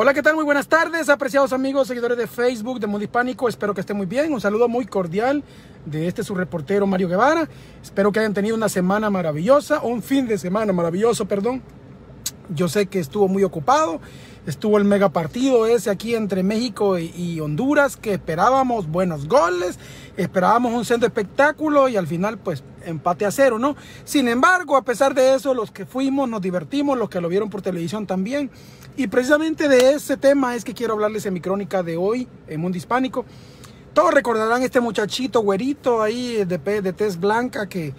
Hola, ¿qué tal? Muy buenas tardes, apreciados amigos, seguidores de Facebook de Mundo Hispánico. Espero que estén muy bien. Un saludo muy cordial de su reportero Mario Guevara. Espero que hayan tenido una semana maravillosa, un fin de semana maravilloso, perdón. Yo sé que estuvo muy ocupado. Estuvo el mega partido ese aquí entre México y Honduras, que esperábamos buenos goles, esperábamos un centro espectáculo y al final pues empate a cero, ¿no? Sin embargo, a pesar de eso, los que fuimos nos divertimos, los que lo vieron por televisión también. Y precisamente de ese tema es que quiero hablarles en mi crónica de hoy, en Mundo Hispánico. Todos recordarán este muchachito güerito ahí de tez blanca que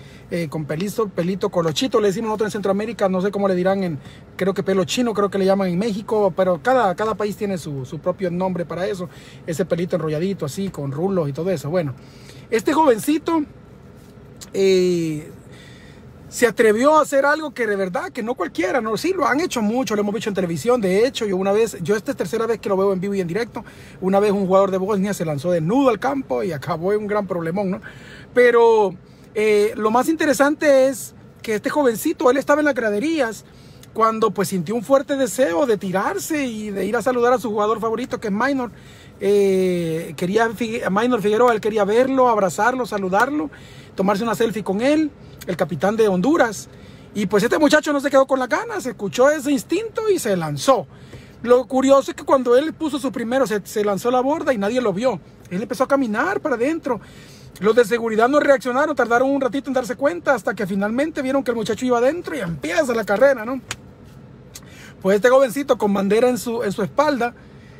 con pelito colochito, le decimos nosotros en Centroamérica, no sé cómo le dirán, creo que pelo chino, creo que le llaman en México, pero cada país tiene su propio nombre para eso, ese pelito enrolladito así, con rulos y todo eso. Bueno, este jovencito se atrevió a hacer algo que de verdad que no cualquiera, no, sí lo han hecho mucho, lo hemos visto en televisión. De hecho, esta es tercera vez que lo veo en vivo y en directo. Una vez un jugador de Bosnia se lanzó desnudo al campo y acabó en un gran problemón, ¿no? Pero lo más interesante es que este jovencito, él estaba en las graderías cuando pues sintió un fuerte deseo de tirarse y de ir a saludar a su jugador favorito, que es Minor. Minor Figueroa, él quería verlo, abrazarlo, saludarlo, tomarse una selfie con él, el capitán de Honduras. Y pues este muchacho no se quedó con las ganas, escuchó ese instinto y se lanzó. Lo curioso es que cuando él puso su primero, se lanzó la borda y nadie lo vio. Él empezó a caminar para adentro. Los de seguridad no reaccionaron, tardaron un ratito en darse cuenta, hasta que finalmente vieron que el muchacho iba adentro y empieza la carrera, ¿no? Pues este jovencito con bandera en su espalda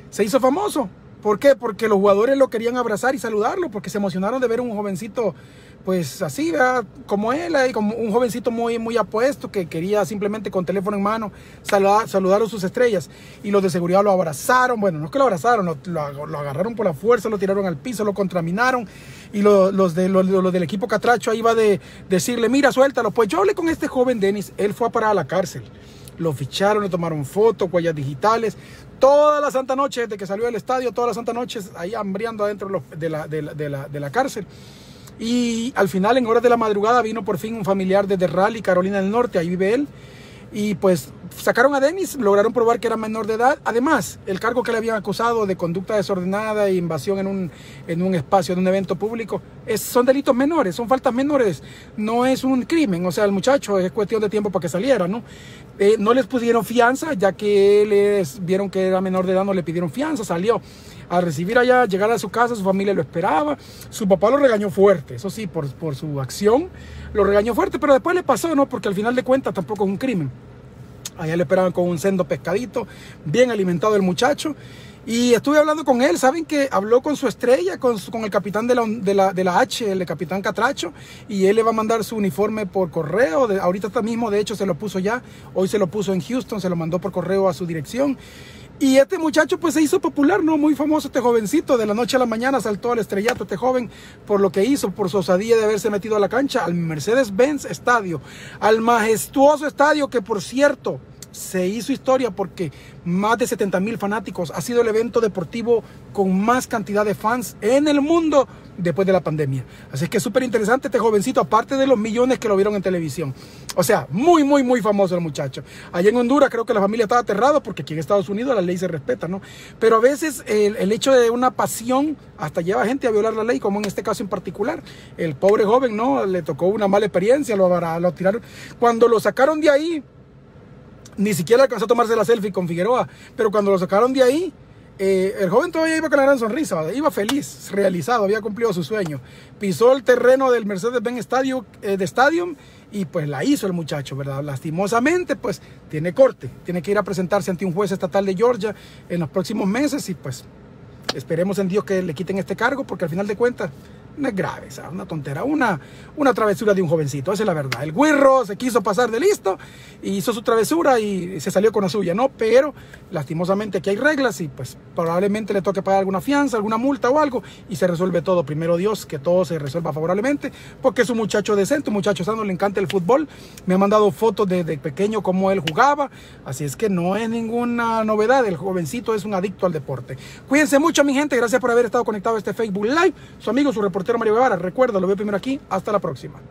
se hizo famoso. ¿Por qué? Porque los jugadores lo querían abrazar y saludarlo, porque se emocionaron de ver un jovencito, pues así, ¿verdad? Como él, como un jovencito muy, muy apuesto, que quería simplemente con teléfono en mano saludar a sus estrellas. Y los de seguridad lo abrazaron, bueno, no es que lo abrazaron, lo agarraron por la fuerza, lo tiraron al piso, lo contaminaron. Y los del equipo catracho ahí va de decirle, mira, suéltalo. Pues yo hablé con este joven Dennis, él fue a parar a la cárcel. Lo ficharon, le tomaron fotos, huellas digitales. Toda la santa noche, desde que salió del estadio, toda la santa noche ahí hambriando adentro de la cárcel. Y al final, en horas de la madrugada, vino por fin un familiar desde Raleigh, Carolina del Norte, ahí vive él. Y pues sacaron a Dennis, lograron probar que era menor de edad. Además, el cargo que le habían acusado de conducta desordenada e invasión en un espacio, en un evento público, son delitos menores, son faltas menores, no es un crimen. O sea, el muchacho es cuestión de tiempo para que saliera, ¿no? No les pusieron fianza, ya que vieron que era menor de edad, no le pidieron fianza, salió a recibir allá, llegar a su casa, su familia lo esperaba, su papá lo regañó fuerte, eso sí, por su acción, lo regañó fuerte, pero después le pasó, ¿no? Porque al final de cuentas tampoco es un crimen. Allá le esperaban con un sendo pescadito, bien alimentado el muchacho. Y estuve hablando con él, saben que habló con su estrella, con el capitán de la H, el capitán Catracho. Y él le va a mandar su uniforme por correo, ahorita mismo, de hecho se lo puso ya, hoy se lo puso en Houston, se lo mandó por correo a su dirección. Y este muchacho pues se hizo popular, ¿no? Muy famoso este jovencito, de la noche a la mañana saltó al estrellato este joven por lo que hizo, por su osadía de haberse metido a la cancha, al Mercedes-Benz Estadio, al majestuoso estadio que, por cierto, se hizo historia porque más de 70,000 fanáticos, ha sido el evento deportivo con más cantidad de fans en el mundo después de la pandemia. Así que es súper interesante este jovencito, aparte de los millones que lo vieron en televisión. O sea, muy, muy, muy famoso el muchacho. Allá en Honduras creo que la familia estaba aterrada porque aquí en Estados Unidos la ley se respeta, ¿no? Pero a veces el hecho de una pasión hasta lleva a gente a violar la ley, como en este caso en particular. El pobre joven, ¿no? Le tocó una mala experiencia, lo tiraron. Cuando lo sacaron de ahí, ni siquiera alcanzó a tomarse la selfie con Figueroa, pero cuando lo sacaron de ahí, el joven todavía iba con la gran sonrisa, iba feliz, realizado, había cumplido su sueño. Pisó el terreno del Mercedes-Benz Estadio, y pues la hizo el muchacho, ¿verdad? Lastimosamente, pues tiene corte, tiene que ir a presentarse ante un juez estatal de Georgia en los próximos meses y pues esperemos en Dios que le quiten este cargo porque al final de cuentas no es grave, ¿sabes? Una tontera, una travesura de un jovencito, esa es la verdad. El güirro se quiso pasar de listo, hizo su travesura y se salió con la suya, ¿no? Pero lastimosamente aquí hay reglas y pues probablemente le toque pagar alguna fianza, alguna multa o algo y se resuelve todo. Primero Dios, que todo se resuelva favorablemente porque es un muchacho decente, un muchacho sano, le encanta el fútbol. Me han mandado fotos desde pequeño cómo él jugaba, así es que no es ninguna novedad, el jovencito es un adicto al deporte. Cuídense mucho, mi gente, gracias por haber estado conectado a este Facebook Live. Su amigo, su reportero Mario Guevara, recuerda, lo veo primero aquí, hasta la próxima.